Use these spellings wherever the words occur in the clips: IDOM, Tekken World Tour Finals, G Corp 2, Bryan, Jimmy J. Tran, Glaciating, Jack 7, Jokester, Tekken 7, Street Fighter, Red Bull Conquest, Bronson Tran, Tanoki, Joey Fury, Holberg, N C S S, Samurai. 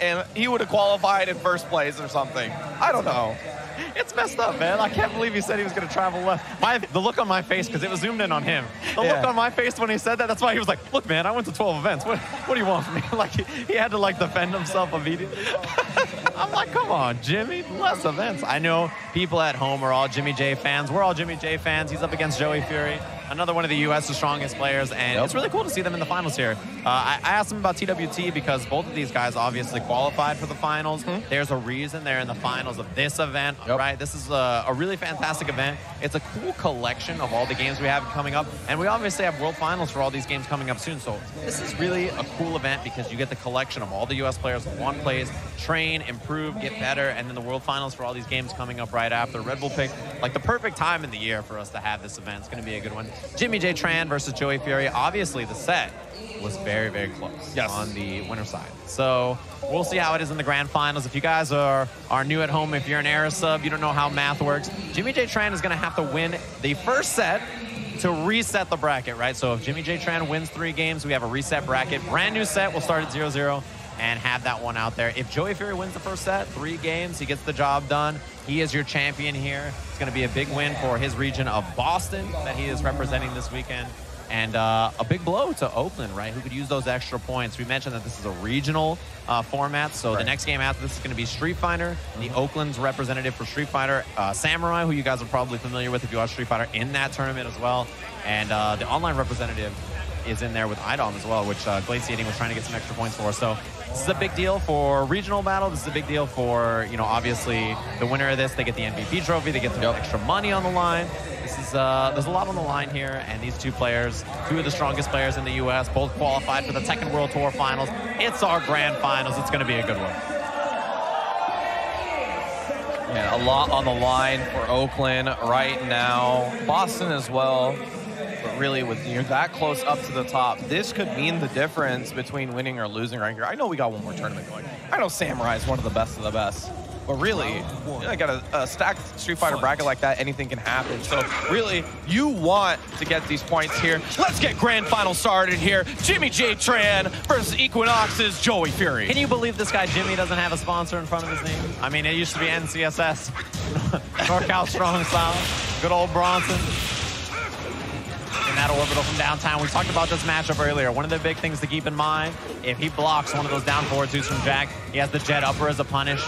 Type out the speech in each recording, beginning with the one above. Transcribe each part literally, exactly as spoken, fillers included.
and he would have qualified in first place or something. I don't know. It's messed up, man. I can't believe he said he was going to travel left. My, the look on my face, because it was zoomed in on him. The yeah. look on my face when he said that, that's why he was like, look, man, I went to twelve events. What, what do you want from me? Like, he, he had to, like, defend himself immediately. I'm like, come on, Jimmy, less events. I know people at home are all Jimmy J fans. We're all Jimmy J fans. He's up against Joey Fury, another one of the U S's strongest players, and yep. it's really cool to see them in the finals here. Uh, I, I asked him about T W T because both of these guys obviously qualified for the finals. Mm-hmm. There's a reason they're in the finals of this event, yep. right? This is a, a really fantastic event. It's a cool collection of all the games we have coming up, and we obviously have World Finals for all these games coming up soon, so this is really a cool event because you get the collection of all the U S players in one place, train, improve, get better, and then the World Finals for all these games coming up right after. Red Bull picked like the perfect time in the year for us to have this event. It's going to be a good one. Jimmy J. Tran versus Joey Fury. Obviously, the set was very, very close yes. on the winner side. So we'll see how it is in the grand finals. If you guys are, are new at home, if you're an era sub, you don't know how math works, Jimmy J. Tran is going to have to win the first set to reset the bracket, right? So if Jimmy J. Tran wins three games, we have a reset bracket. Brand new set. We'll start at zero zero and have that one out there. If Joey Fury wins the first set, three games, he gets the job done. He is your champion here. It's going to be a big win for his region of Boston that he is representing this weekend. And uh, a big blow to Oakland, right, who could use those extra points. We mentioned that this is a regional uh, format, so right. the next game after this is going to be Street Fighter. Mm-hmm. The Oakland's representative for Street Fighter, uh, Samurai, who you guys are probably familiar with if you watch Street Fighter, in that tournament as well. And uh, the online representative is in there with I D O M as well, which uh, Glaciating was trying to get some extra points for. So this is a big deal for regional battle. This is a big deal for, you know, obviously the winner of this, they get the M V P trophy, they get some yep. extra money on the line. This is, uh, there's a lot on the line here, and these two players, two of the strongest players in the U S, both qualified for the Tekken World Tour Finals. It's our grand finals. It's going to be a good one. And a lot on the line for Oakland right now. Boston as well. But really, with you're that close up to the top, this could mean the difference between winning or losing right here. I know we got one more tournament going. I know Samurai is one of the best of the best. But really, you know, I got a, a stacked Street Fighter bracket like that, anything can happen. So really, you want to get these points here. Let's get grand final started here. Jimmy J. Tran versus Equinox's Joey Fury. Can you believe this guy Jimmy doesn't have a sponsor in front of his name? I mean, it used to be N C S S, NorCal Strong Style, good old Bronson. That orbital from downtown. We talked about this matchup earlier. One of the big things to keep in mind, if he blocks one of those down forward twos from Jack, he has the jet upper as a punish.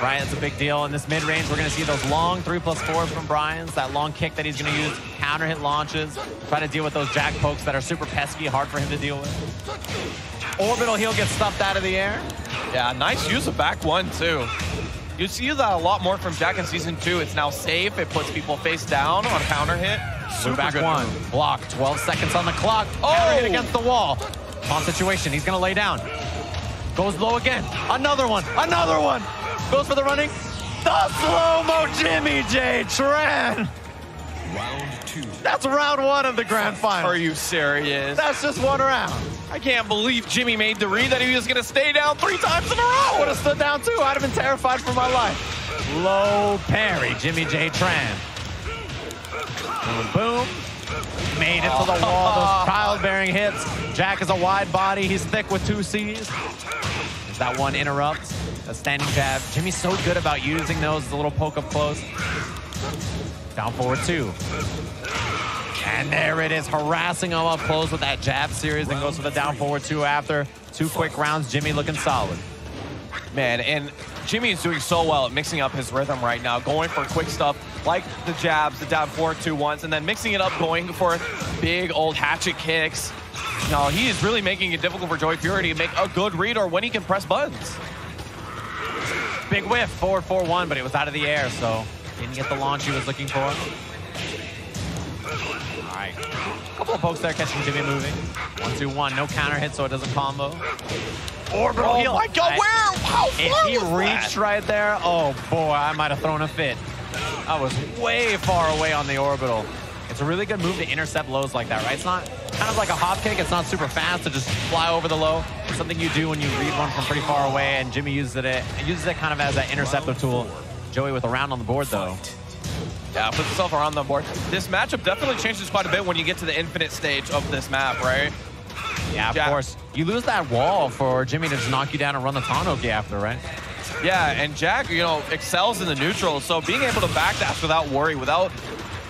Right, that's a big deal. In this mid-range, we're going to see those long three plus fours from Bryan's, that long kick that he's going to use, counter hit launches, try to deal with those Jack pokes that are super pesky, hard for him to deal with. Orbital heel gets stuffed out of the air. Yeah, nice use of back one, too. You see that a lot more from Jack in Season two. It's now safe. It puts people face down on counter hit. Super back one, block, twelve seconds on the clock. Oh! Counter hit against the wall. On situation, he's gonna lay down. Goes low again, another one, another one. Goes for the running. The slow-mo Jimmy J. Tran. Round two. That's round one of the grand final. Are you serious? That's just one round. I can't believe Jimmy made the read that he was gonna stay down three times in a row. Would've stood down too, I'd have been terrified for my life. Low parry, Jimmy J. Tran. Boom, boom. Made it to the wall. Those child-bearing hits. Jack is a wide body. He's thick with two C's. There's that one interrupt. A standing jab. Jimmy's so good about using those. The little poke up close. Down forward two. And there it is. Harassing him up close with that jab series. Then goes for the down forward two after. Two quick rounds. Jimmy looking solid. Man, and Jimmy is doing so well at mixing up his rhythm right now, going for quick stuff like the jabs, the down four, two ones, and then mixing it up, going for big old hatchet kicks. No, he is really making it difficult for Joey Fury to make a good read or when he can press buttons. Big whiff, forward four one, but it was out of the air, so didn't get the launch he was looking for. All right, a couple of pokes there catching Jimmy moving. one two one, no counter hit, so it doesn't combo. Orbital heel. Oh my God, where? How far was that? If he reached right there, oh boy, I might have thrown a fit. I was way far away on the orbital. It's a really good move to intercept lows like that, right? It's not kind of like a hop kick. It's not super fast to just fly over the low. It's something you do when you read one from pretty far away, and Jimmy uses it, it uses it kind of as an interceptor tool. Joey with a round on the board, though. Yeah, puts himself around the board. This matchup definitely changes quite a bit when you get to the infinite stage of this map, right? Yeah, of course. you lose that wall for Jimmy to just knock you down and run the Tanoki after, right? Yeah, and Jack, you know, excels in the neutral, so being able to backdash without worry, without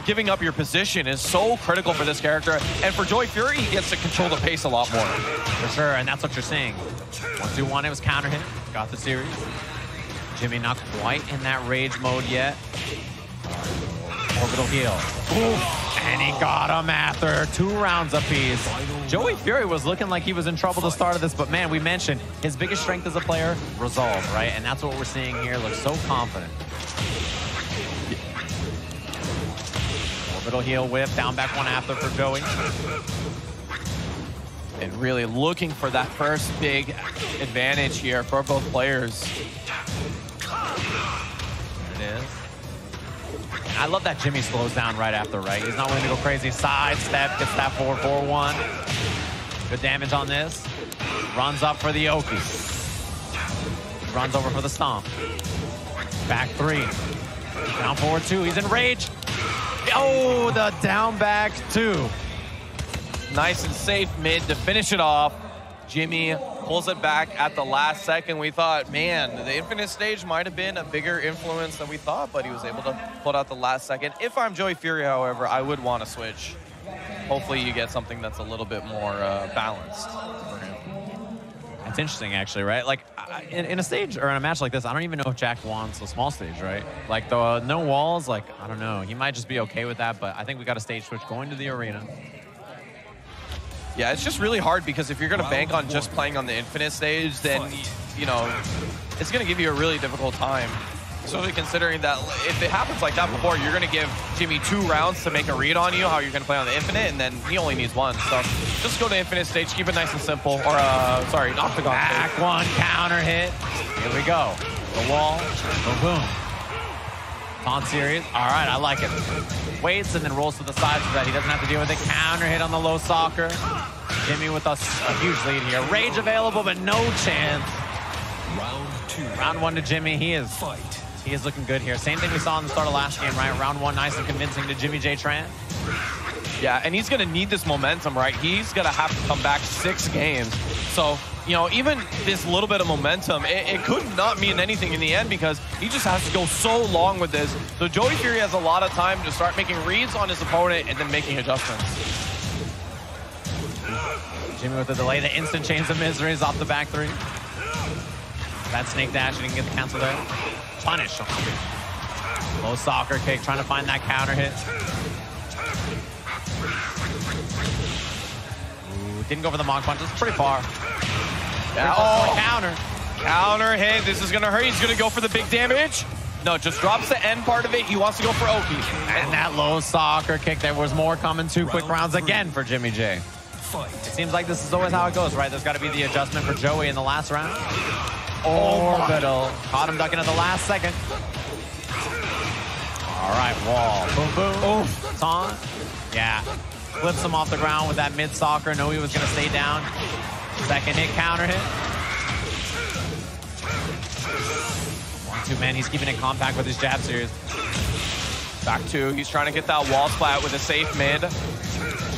giving up your position is so critical for this character. And for Joey Fury, he gets to control the pace a lot more. For sure, and that's what you're seeing. one two one, it was counter hit, got the series. Jimmy not quite in that rage mode yet. Orbital heel. Oof. And he got him after two rounds apiece. Joey Fury was looking like he was in trouble to start of this, but man, we mentioned his biggest strength as a player, resolve, right? And that's what we're seeing here. Looks so confident. Orbital heel whip, down back one after for Joey. And really looking for that first big advantage here for both players. There it is. And I love that Jimmy slows down right after, right? He's not willing to go crazy. Side step, gets that four four one. Good damage on this. Runs up for the Oki. Runs over for the stomp. Back three. Down forward two. He's in rage. Oh, the down back two. Nice and safe mid to finish it off. Jimmy pulls it back at the last second. We thought, man, the infinite stage might have been a bigger influence than we thought, but he was able to pull it out the last second. If I'm Joey Fury, however, I would want to switch. Hopefully you get something that's a little bit more uh, balanced for him. That's interesting, actually, right? Like, I, in, in a stage or in a match like this, I don't even know if Jack wants a small stage, right? Like, the uh, no walls, like, I don't know. He might just be okay with that, but I think we got a stage switch going to the arena. Yeah, it's just really hard because if you're going to bank on just playing on the infinite stage, then, you know, it's going to give you a really difficult time. Especially considering that if it happens like that before, you're going to give Jimmy two rounds to make a read on you, how you're going to play on the infinite, and then he only needs one. So just go to infinite stage, keep it nice and simple. Or, uh, sorry, octagon. Back one, counter hit. Here we go. The wall. Boom, boom. Taunt series. All right, I like it. Waits and then rolls to the side so that he doesn't have to deal with it. Counter hit on the low soccer. Jimmy with a, a huge lead here. Rage available, but no chance. Round two. Round one to Jimmy. He is Fight. He is looking good here. Same thing we saw in the start of last game, right? Round one, nice and convincing to Jimmy J. Tran. Yeah, and he's going to need this momentum, right? He's going to have to come back six games. So, you know, even this little bit of momentum, it, it could not mean anything in the end because he just has to go so long with this. So Joey Fury has a lot of time to start making reads on his opponent and then making adjustments. Jimmy with the delay, the instant chains of misery is off the back three. That snake dash, and he can get the cancel there. Punish. Low soccer kick, trying to find that counter hit. Ooh, didn't go for the Mach punch, it's pretty far. Yeah. Oh, counter. Counter hit. This is going to hurt. He's going to go for the big damage. No, just drops the end part of it. He wants to go for Oki. And that low soccer kick. There was more coming. Two quick rounds again for Jimmy J. It seems like this is always how it goes, right? There's got to be the adjustment for Joey in the last round. Orbital. Caught him ducking at the last second. All right, wall. Boom, boom. Oof. Taunt. Yeah. Flips him off the ground with that mid soccer. No, he was going to stay down. Second hit, counter hit. One, two, man, he's keeping it compact with his jab series. Back two, he's trying to get that wall splat with a safe mid.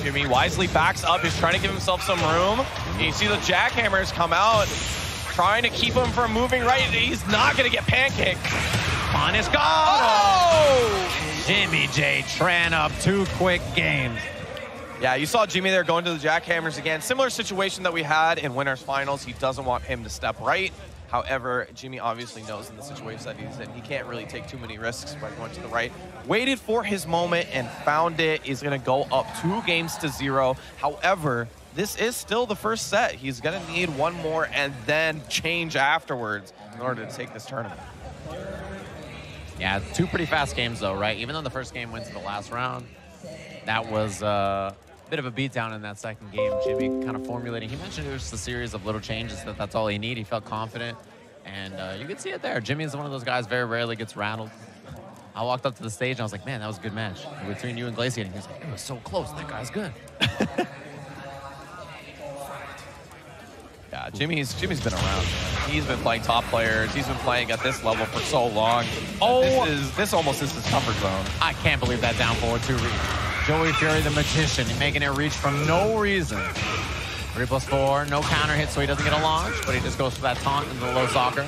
Jimmy wisely backs up, he's trying to give himself some room. And you see the jackhammers come out, trying to keep him from moving right. He's not going to get pancaked. On his goal! Oh! Jimmy J. Tran up two quick games. Yeah, you saw Jimmy there going to the jackhammers again. Similar situation that we had in winners finals. He doesn't want him to step right. However, Jimmy obviously knows in the situation that he's in, he can't really take too many risks by going to the right. Waited for his moment and found it. He's going to go up two games to zero. However, this is still the first set. He's going to need one more and then change afterwards in order to take this tournament. Yeah, two pretty fast games though, right? Even though the first game went to the last round, that was... Uh, bit of a beatdown in that second game. Jimmy kind of formulating. He mentioned it was just a series of little changes, that that's all he needed. He felt confident, and uh, you could see it there. Jimmy is one of those guys very rarely gets rattled. I walked up to the stage, and I was like, man, that was a good match. Between you and Glaciating, he was like, it was so close. That guy's good. Yeah, Jimmy's, Jimmy's been around. Man. He's been playing top players. He's been playing at this level for so long. Oh! This, is, this almost is his comfort zone. I can't believe that down forward two read. Joey Fury, the magician, making it reach from no reason. Three plus four, no counter hit, so he doesn't get a launch, but he just goes for that taunt into the low soccer.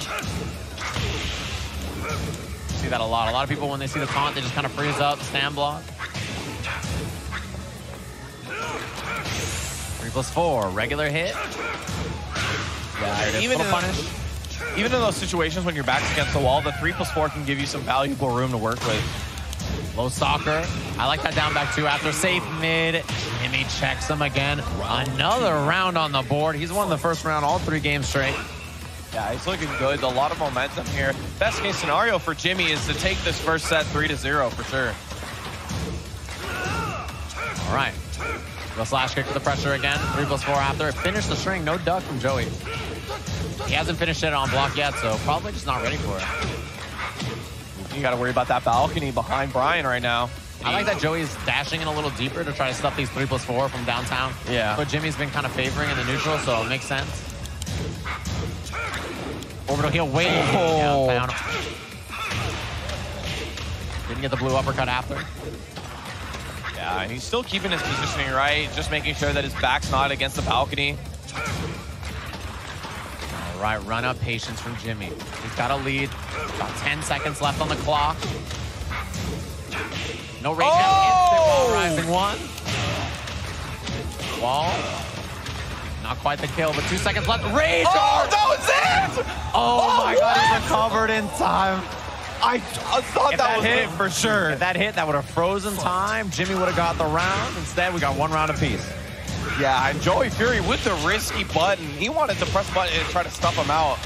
See that a lot. A lot of people, when they see the taunt, they just kind of freeze up, stand block. Three plus four, regular hit. Yeah, even in, punish. Even in those situations when your back's against the wall, the three plus four can give you some valuable room to work with. Low soccer. I like that down back two after safe mid. Jimmy checks him again. Another round on the board. He's won the first round all three games straight. Yeah, he's looking good. A lot of momentum here. Best case scenario for Jimmy is to take this first set three to zero for sure. All right. The slash kick for the pressure again. Three plus four after. Finished the string. No duck from Joey. He hasn't finished it on block yet, so probably just not ready for it. You got to worry about that balcony behind Bryan right now. I like that Joey's dashing in a little deeper to try to stuff these three plus four from downtown. Yeah. But Jimmy's been kind of favoring in the neutral, so it makes sense. Orbital heel waiting. Oh. Downtown. Didn't get the blue uppercut after. Yeah, and he's still keeping his positioning right, just making sure that his back's not against the balcony. All right, run up patience from Jimmy. He's got a lead. About ten seconds left on the clock. No rage oh! out. Instant wall rising one. Wall. Not quite the kill, but two seconds left. Rage! Oh, that was it! Oh, oh my what? God, he recovered in time. I, I thought if that, that was hit, it for sure. If that hit, that would have frozen time. Jimmy would have got the round. Instead, we got one round apiece. Yeah, and Joey Fury with the risky button. He wanted to press button and try to stuff him out.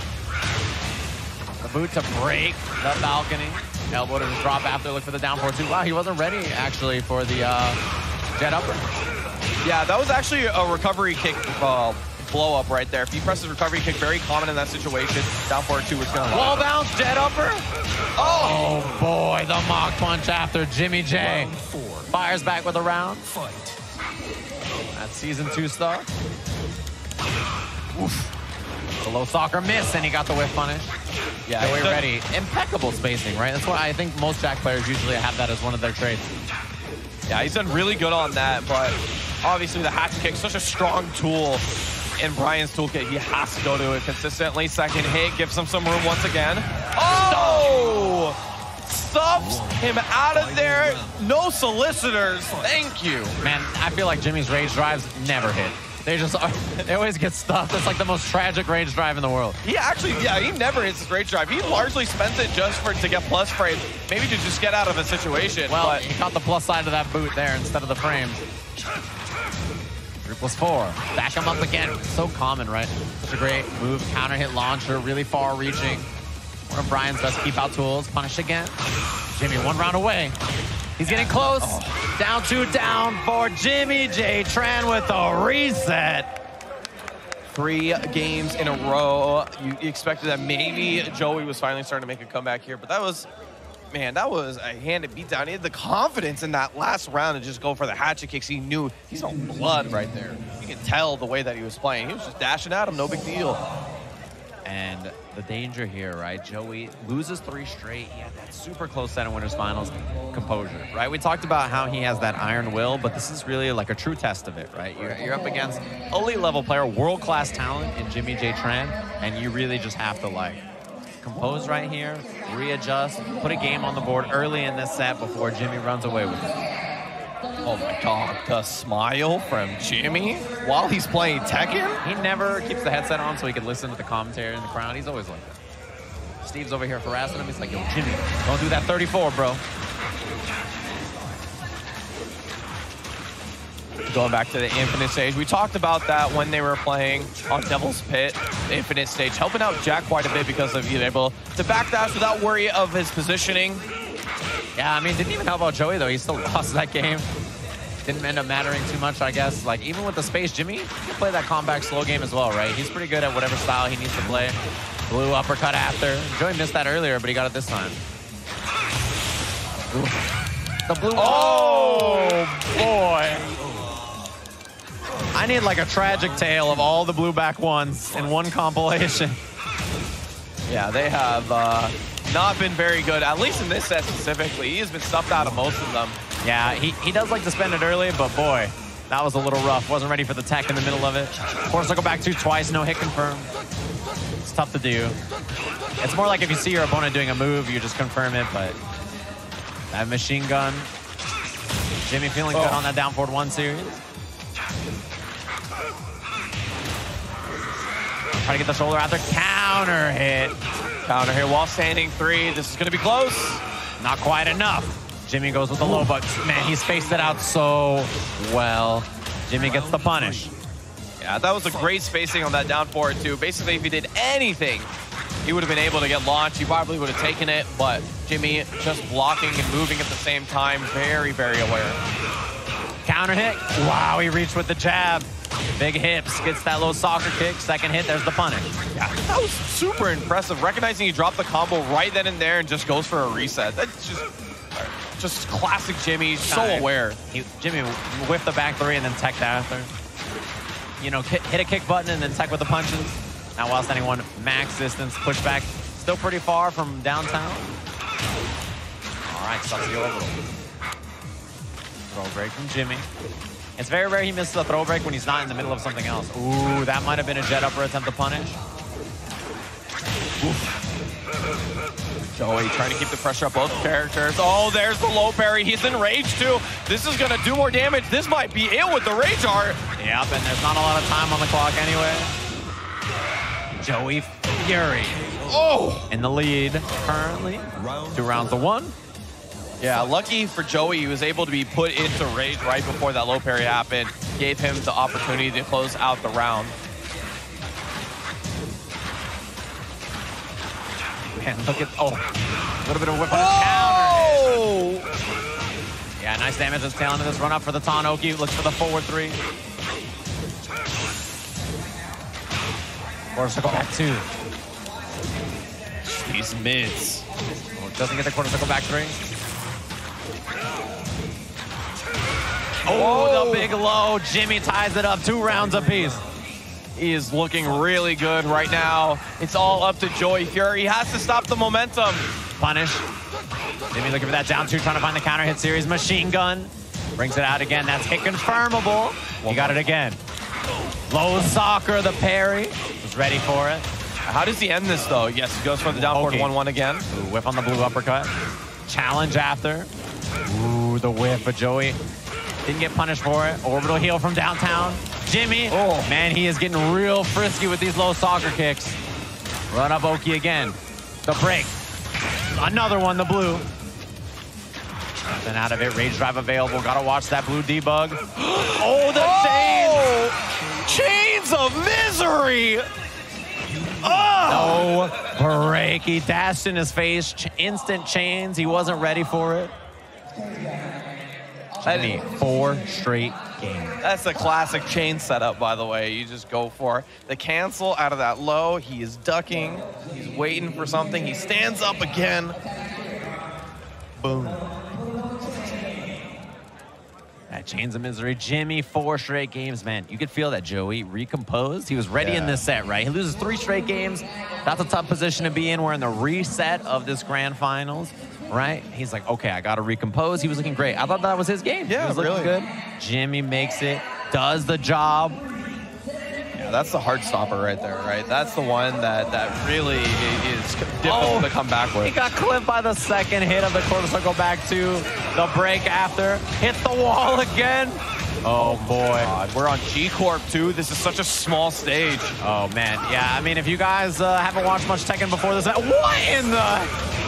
The boot to break the balcony. Elbow to the drop after, look for the down four two. Wow, he wasn't ready, actually, for the uh, jet upper. Yeah, that was actually a recovery kick uh, blow up right there. If he presses recovery kick, very common in that situation. Down four two was going to wall bounce, jet upper. Oh. Oh, boy, the mock punch after Jimmy J. Fires back with a round. Fight. That's season two star. Oof. The low soccer miss, and he got the whiff punish. Yeah, Joey ready. Impeccable spacing, right? That's what I think most Jack players usually have that as one of their trades. Yeah, he's done really good on that, but obviously the hatchet kick, such a strong tool in Bryan's toolkit. He has to go to it consistently. Second hit gives him some room once again. Oh! Stuffs him out of there. No solicitors. Thank you. Man, I feel like Jimmy's rage drives never hit. They just are, they always get stuffed. It's like the most tragic rage drive in the world. He actually, yeah, he never hits his rage drive. He largely spends it just for to get plus frames, maybe to just get out of a situation. Well, but he caught the plus side of that boot there instead of the frames. Three plus four. Back him up again. It's so common, right? Such a great move. Counter hit launcher, really far reaching. One of Bryan's best keep out tools. Punish again. Jimmy one round away. He's getting close. Oh. Down two down for Jimmy J. Tran with a reset. Three games in a row. You expected that maybe Joey was finally starting to make a comeback here, but that was, man, that was a handed beatdown. He had the confidence in that last round to just go for the hatchet kicks. He knew he's on blood right there. You can tell the way that he was playing. He was just dashing at him, no big deal. And the danger here, right? Joey loses three straight. He had that super close set in Winners Finals composure, right? We talked about how he has that iron will, but this is really like a true test of it, right? You're, you're up against elite level player, world-class talent in Jimmy J. Tran, and you really just have to like compose right here, readjust, put a game on the board early in this set before Jimmy runs away with it. Oh my God, the smile from Jimmy while he's playing Tekken? He never keeps the headset on so he can listen to the commentary in the crowd. He's always like that. Steve's over here harassing him. He's like, yo, Jimmy, don't do that thirty-four, bro. Going back to the Infinite Stage. We talked about that when they were playing on Devil's Pit, the Infinite Stage, helping out Jack quite a bit because of being able to backdash without worry of his positioning. Yeah, I mean, didn't even help out Joey, though. He still lost that game. Didn't end up mattering too much, I guess. Like, even with the space, Jimmy can play that comeback slow game as well, right? He's pretty good at whatever style he needs to play. Blue uppercut after. Joey missed that earlier, but he got it this time. Ooh. The blue... Oh, boy. I need, like, a tragic tale of all the blue back ones in one compilation. Yeah, they have... Uh... not been very good, at least in this set specifically. He has been stuffed out of most of them. Yeah, he, he does like to spend it early, but boy, That was a little rough. Wasn't ready for the tech in the middle of it. Force circle back two twice, no hit confirm. It's tough to do. It's more like if you see your opponent doing a move, you just confirm it, but that machine gun. Jimmy feeling oh. good on that down forward one series. Try to get the shoulder out there. Counter hit. Counter hit while standing three. This is going to be close. Not quite enough. Jimmy goes with the low, but man, he spaced it out so well. Jimmy gets the punish. Yeah, that was a great spacing on that down forward too. Basically, if he did anything, he would have been able to get launched. He probably would have taken it, but Jimmy just blocking and moving at the same time. Very, very aware. Counter hit. Wow, he reached with the jab. Big hips, gets that low soccer kick. Second hit, there's the punish. Yeah, that was super impressive. Recognizing he dropped the combo right then and there and just goes for a reset. That's just just classic Jimmy, so aware. He, Jimmy whiffed the back three and then tech that after. You know, hit a kick button and then tech with the punches. Now while standing one, max distance, push back. Still pretty far from downtown. All right, sucks the overall. Throw break from Jimmy. It's very rare he misses a throw break when he's not in the middle of something else. Ooh, that might have been a jet upper attempt to punish. Oof. Joey trying to keep the pressure up both characters. Oh, there's the low parry. He's in rage too. This is going to do more damage. This might be it with the rage art. Yep, and there's not a lot of time on the clock anyway. Joey Fury. Oh! In the lead currently. Two rounds of one. Yeah, lucky for Joey, he was able to be put into rage right before that low parry happened. Gave him the opportunity to close out the round. Man, look at, oh, a little bit of whip on his counter. Yeah, nice damage on the tail end of this run up for the Tanoki. Looks for the forward three. Quarter circle back two. These mids. Oh, doesn't get the quarter circle back three. Oh, the big low. Jimmy ties it up two rounds apiece. He is looking really good right now. It's all up to Joey Fury. He has to stop the momentum. Punish. Jimmy looking for that down two, trying to find the counter hit series. Machine gun. Brings it out again. That's hit confirmable. He got it again. Low soccer, the parry. He's ready for it. How does he end this though? Yes, he goes for the downward one one okay. again. Ooh, whiff on the blue uppercut. Challenge after. Ooh, the whiff for Joey. Didn't get punished for it. Orbital heel from downtown. Jimmy, oh man, he is getting real frisky with these low soccer kicks. Run up Oki again. The break. Another one, the blue. Nothing out of it. Rage drive available. Gotta watch that blue debug. Oh, the oh! chains! Chains of misery! Oh! No break. He dashed in his face. Ch instant chains. He wasn't ready for it. Jimmy, four straight games. That's a classic chain setup, by the way. You just go for the cancel out of that low. He is ducking. He's waiting for something. He stands up again. Boom. That chains of misery. Jimmy, four straight games, man. You could feel that Joey recomposed. He was ready yeah. in this set, right? He loses three straight games. That's a tough position to be in. We're in the reset of this grand finals. Right? He's like, okay, I got to recompose. He was looking great. I thought that was his game. Yeah, he was looking really good. Jimmy makes it, does the job. Yeah, that's the heart stopper right there, right? That's the one that, that really is difficult oh, to come back with. He got clipped by the second hit of the quarter circle back to the break after. Hit the wall again. Oh, boy. God. We're on G Corp two. This is such a small stage. Oh, man. Yeah, I mean, if you guys uh, haven't watched much Tekken before this, what in the...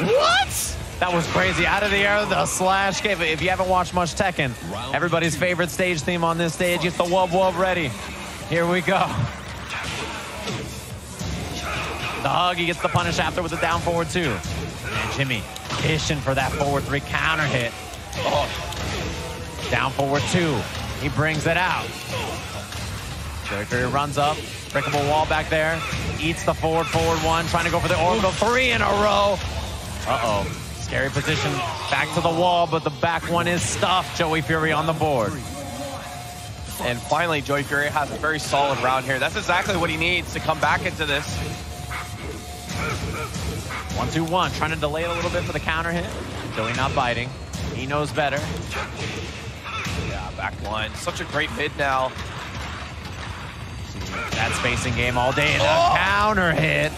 What? That was crazy. Out of the air, the slash game. If you haven't watched much Tekken, everybody's favorite stage theme on this stage. Get the wub wub ready. Here we go. The hug, he gets the punish after with the down forward two. And Jimmy fishing for that forward three counter hit. Oh. Down forward two. He brings it out. Joey Fury runs up. Breakable wall back there. Eats the forward forward one. Trying to go for the orbital three in a row. Uh-oh, scary position, back to the wall, but the back one is stuffed. Joey Fury on the board. And finally, Joey Fury has a very solid round here. That's exactly what he needs to come back into this. One, two, one, trying to delay it a little bit for the counter hit. Joey not biting, he knows better. Yeah, back one. Such a great mid now. That spacing game all day and oh. a counter hit.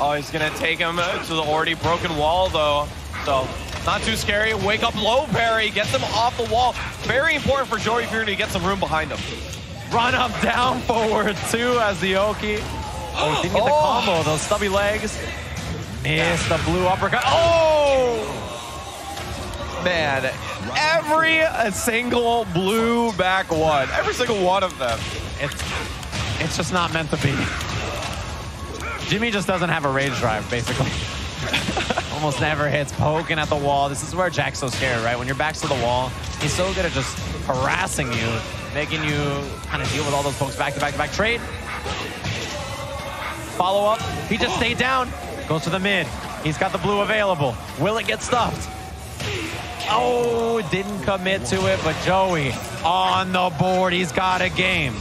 Oh, he's gonna take him to the already broken wall though. So not too scary. Wake up low parry, get them off the wall. Very important for Joey Fury to get some room behind him. Run up down forward two as the Oki. Oh, he didn't get the oh. combo, those stubby legs. Missed the blue uppercut. Oh! Man, every single blue back one. Every single one of them. It's, it's just not meant to be. Jimmy just doesn't have a rage drive, basically. Almost never hits, poking at the wall. This is where Jack's so scared, right? When your back's to the wall, he's so good at just harassing you, making you kind of deal with all those pokes back to back to back. Trade. Follow up. He just stayed down. Goes to the mid. He's got the blue available. Will it get stuffed? Oh, didn't commit to it, but Joey on the board. He's got a game.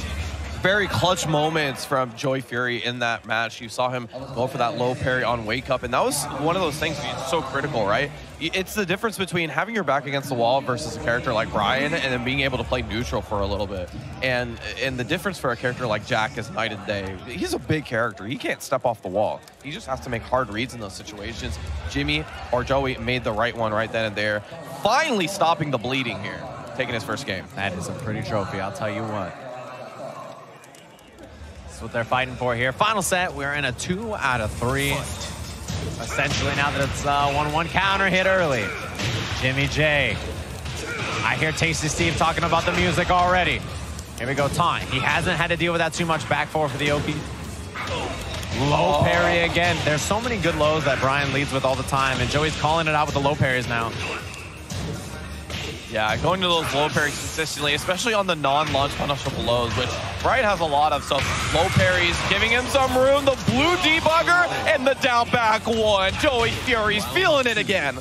Very clutch moments from Joey Fury in that match. You saw him go for that low parry on wake up, and that was one of those things that's so critical, right? It's the difference between having your back against the wall versus a character like Bryan and then being able to play neutral for a little bit. And and the difference for a character like Jack is night and day. He's a big character. He can't step off the wall. He just has to make hard reads in those situations. Jimmy or Joey made the right one right then and there. Finally stopping the bleeding here. Taking his first game. That is a pretty trophy, I'll tell you what. What they're fighting for here. Final set, we're in a two out of three. Essentially, now that it's uh, one one counter hit early. Jimmy J. I hear Tasty Steve talking about the music already. Here we go, taunt. He hasn't had to deal with that too much. Back forward for the Oki. Low parry again. There's so many good lows that Bryan leads with all the time, and Joey's calling it out with the low parries now. Yeah, going to those low parries consistently, especially on the non-launch punishable lows, which Bryan has a lot of. So low parries, giving him some room, the blue debugger, and the down back one. Joey Fury's feeling it again.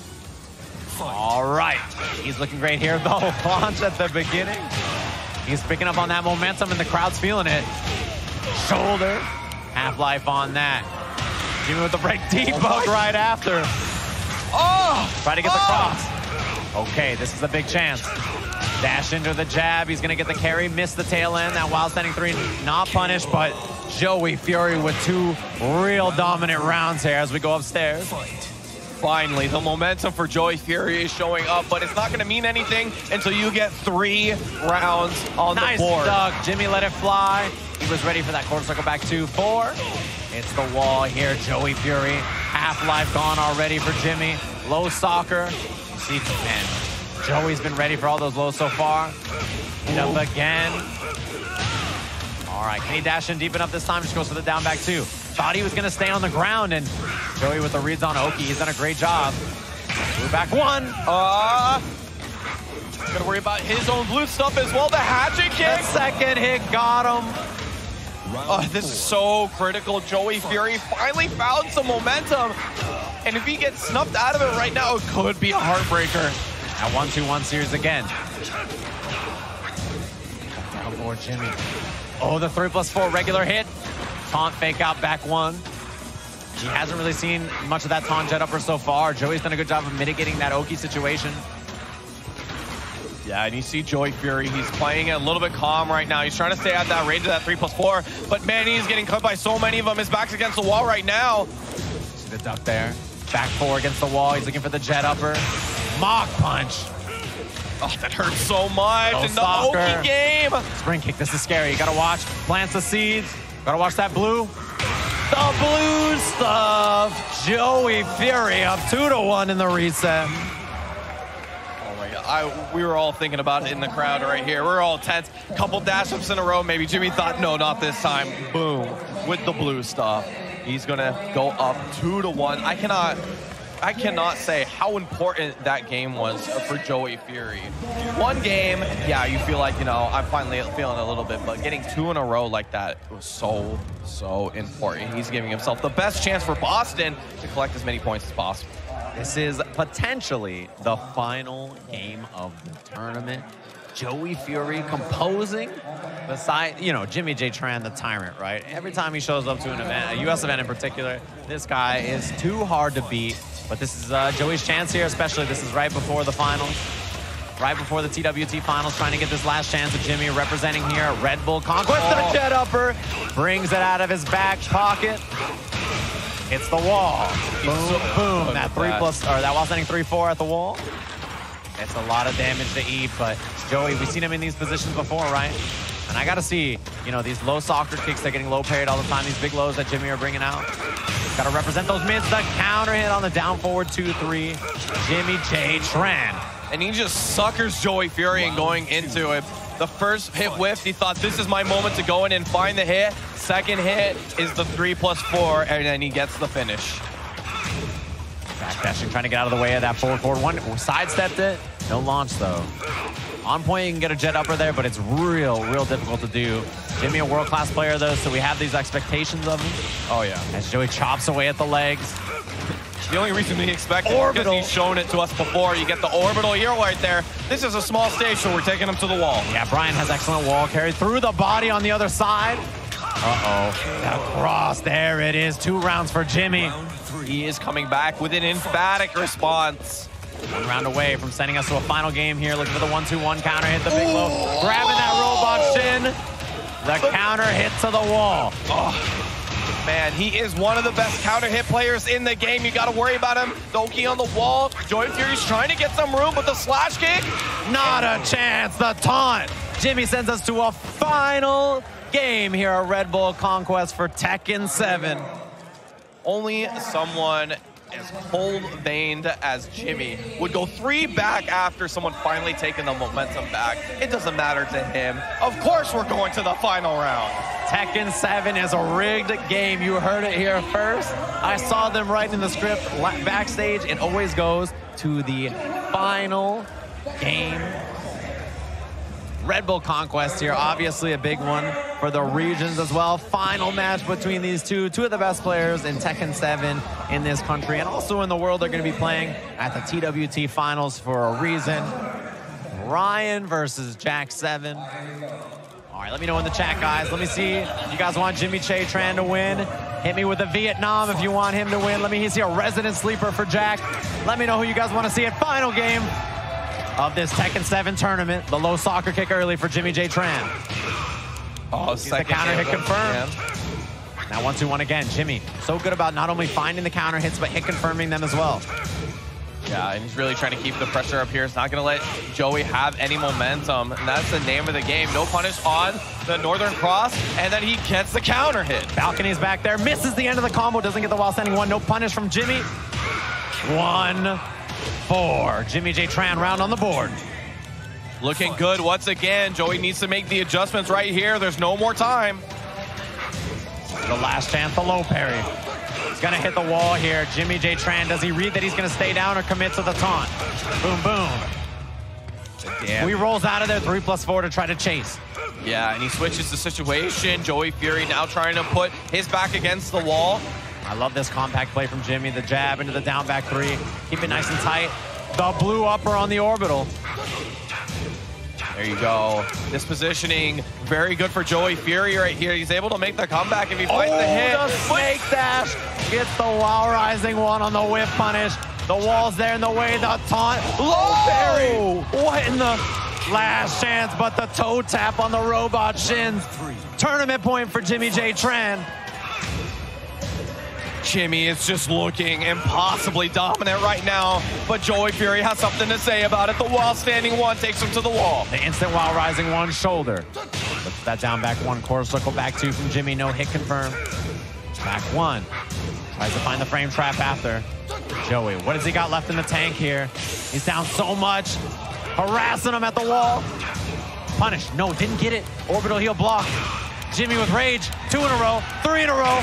All right, he's looking great here. The launch at the beginning. He's picking up on that momentum, and the crowd's feeling it. Shoulder, half-life on that. Jimmy with the break debug right after. Oh! Try to get the cross. Okay, this is a big chance. Dash into the jab. He's going to get the carry. Missed the tail end. That wild standing three not punished, but Joey Fury with two real dominant rounds here as we go upstairs. Finally, the momentum for Joey Fury is showing up, but it's not going to mean anything until you get three rounds on the board. Nice duck. Jimmy let it fly. He was ready for that quarter circle back two, four. It's the wall here. Joey Fury, half-life gone already for Jimmy. Low soccer. See, man, Joey's been ready for all those lows so far. Hit up again. All right, can he dash in deep enough this time? Just goes for the down back two. Thought he was gonna stay on the ground, and Joey with the reads on Oki. He's done a great job. Blue back one. Uh, gotta worry about his own blue stuff as well. The hatchet kick. The second hit got him. Oh, this is so critical. Joey Fury finally found some momentum. And if he gets snuffed out of it right now, it could be a heartbreaker. At one two one series again. Down board Jimmy. Oh, the three plus four regular hit. Taunt fake out back one. He hasn't really seen much of that taunt jet upper so far. Joey's done a good job of mitigating that Oki situation. Yeah, and you see Joey Fury, he's playing it a little bit calm right now. He's trying to stay at that range of that three plus four, but man, he's getting cut by so many of them. His back's against the wall right now. See the duck there. Back four against the wall. He's looking for the jet upper. Mock punch. Oh, that hurts so much. And the Oki game. Spring kick, this is scary. You gotta watch. Plants the seeds. Gotta watch that blue. The blue stuff. Joey Fury up two to one in the reset. I, we were all thinking about it in the crowd right here. We're all tense. Couple dash ups in a row. Maybe Jimmy thought, no, not this time. Boom, with the blue stuff. He's gonna go up two to one. I cannot, I cannot say how important that game was for Joey Fury. One game, yeah, you feel like, you know, I'm finally feeling a little bit, but getting two in a row like that was so, so important. He's giving himself the best chance for Boston to collect as many points as possible. This is potentially the final game of the tournament. Joey Fury composing beside, you know, Jimmy J. Tran, the tyrant, right? Every time he shows up to an event, a U S event in particular, this guy is too hard to beat. But this is uh, Joey's chance here, especially this is right before the finals. right before the T W T Finals, trying to get this last chance of Jimmy representing here at Red Bull Conquest. Oh. The jet upper brings it out of his back pocket. It's the wall. Boom, boom. boom. That three that. plus, or that wall sending three four at the wall. It's a lot of damage to eat, but Joey, we've seen him in these positions before, right? And I gotta see, you know, these low soccer kicks, they're getting low parried all the time. These big lows that Jimmy are bringing out. Gotta represent those mids. The counter hit on the down forward two three. Jimmy J. Tran. And he just suckers Joey Fury and going into it. The first hit whiffed. He thought, this is my moment to go in and find the hit. Second hit is the three plus four, and then he gets the finish. Backdashing, trying to get out of the way of that forward forward one. Sidestepped it. No launch, though. On point, you can get a jet upper there, but it's real, real difficult to do. Jimmy, a world-class player, though, so we have these expectations of him. Oh, yeah. As Joey chops away at the legs. The only reason we expect it is because he's shown it to us before. You get the orbital here right there. This is a small stage, so we're taking him to the wall. Yeah, Bryan has excellent wall carry through the body on the other side. Uh-oh. That cross, there it is. Two rounds for Jimmy. He is coming back with an emphatic response. One round away from sending us to a final game here. Looking for the one two one counter, hit the big low. Ooh. Grabbing that robot shin. The counter hit to the wall. Oh, man, he is one of the best counter hit players in the game. You got to worry about him. Doki on the wall. Joey Fury's trying to get some room, but the slash kick? Not a chance. The taunt. Jimmy sends us to a final game here at Red Bull Conquest for Tekken seven. Only someone as cold-veined as Jimmy would go three back after someone finally taking the momentum back. It doesn't matter to him. Of course we're going to the final round. Tekken seven is a rigged game. You heard it here first. I saw them writing the script backstage. It always goes to the final game. Red Bull Conquest here, obviously a big one for the regions as well. Final match between these two, two of the best players in Tekken seven in this country and also in the world. They're going to be playing at the T W T Finals for a reason. Bryan versus Jack seven. All right, let me know in the chat, guys. Let me see if you guys want Jimmy J. Tran to win. Hit me with a Vietnam if you want him to win. Let me see a resident sleeper for Jack. Let me know who you guys want to see at final game of this Tekken seven tournament. The low soccer kick early for Jimmy J. Tran. Oh, second the counter hit confirmed. Yeah. Now one two one again. Jimmy, so good about not only finding the counter hits, but hit confirming them as well. Yeah, and he's really trying to keep the pressure up here. He's not going to let Joey have any momentum. And that's the name of the game. No punish on the Northern Cross, and then he gets the counter hit. Balcony's back there. Misses the end of the combo. Doesn't get the wall standing one. No punish from Jimmy. One. Four. Jimmy J. Tran round on the board. Looking good once again. Joey needs to make the adjustments right here. There's no more time. The last chance, the low parry. He's gonna hit the wall here. Jimmy J. Tran, does he read that he's gonna stay down or commit to the taunt? Boom, boom. Damn. He rolls out of there, three plus four to try to chase. Yeah, and he switches the situation. Joey Fury now trying to put his back against the wall. I love this compact play from Jimmy. The jab into the down back three. Keep it nice and tight. The blue upper on the orbital. There you go. This positioning, very good for Joey Fury right here. He's able to make the comeback if he finds oh, the hit. The snake dash. Gets the wall rising one on the whip punish. The wall's there in the way. The taunt. Low parry. What in the last chance, but the toe tap on the robot shins. Tournament point for Jimmy J. Tran. Jimmy is just looking impossibly dominant right now, but Joey Fury has something to say about it. The wall standing one takes him to the wall. The instant wall rising one shoulder. Puts that down back one, quarter circle back two from Jimmy. No hit confirmed. Back one. Tries to find the frame trap after. Joey, what has he got left in the tank here? He's down so much. Harassing him at the wall. Punish. No, didn't get it. Orbital heel block. Jimmy with rage. Two in a row. Three in a row.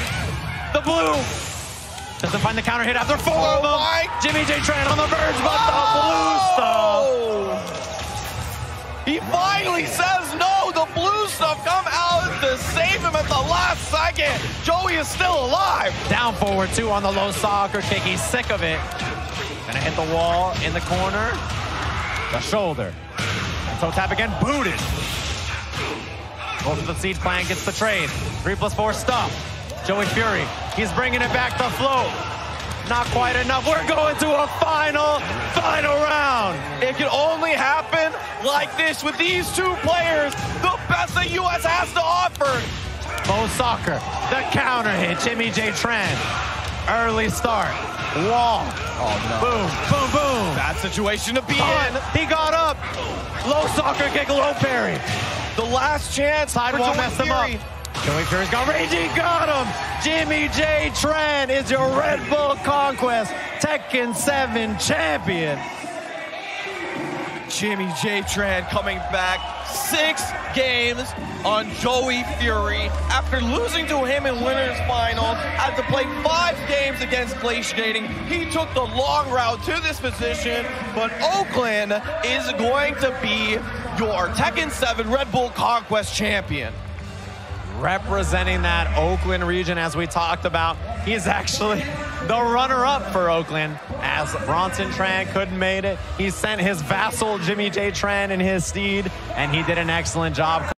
The blue doesn't find the counter hit after four oh of them. My. Jimmy J. Tran on the verge, but the oh. blue stuff. He finally says no. The blue stuff come out to save him at the last second. Joey is still alive. Down forward two on the low soccer kick. He's sick of it. Gonna hit the wall in the corner. The shoulder. Toe tap again, booted. Goes to the seed plant, gets the trade. Three plus four stuff. Joey Fury, he's bringing it back to float. Not quite enough. We're going to a final, final round. It can only happen like this with these two players, the best the U S has to offer. Mo Soccer, the counter hit. Jimmy J. Tran, early start. Wall. Oh, no. Boom, boom, boom. Bad situation to be oh, in. He got up. Low Soccer kick, low parry. The last chance. Sidewall messed him up. Joey Fury's got Raging, got him! Jimmy J. Tran is your Red Bull Conquest Tekken seven champion. Jimmy J. Tran coming back six games on Joey Fury after losing to him in winners finals. Had to play five games against Glaciating. He took the long route to this position, but Oakland is going to be your Tekken seven Red Bull Conquest champion. Representing that Oakland region, as we talked about, he's actually the runner-up for Oakland, as Bronson Tran couldn't made it. He sent his vassal Jimmy J. Tran in his steed, and he did an excellent job.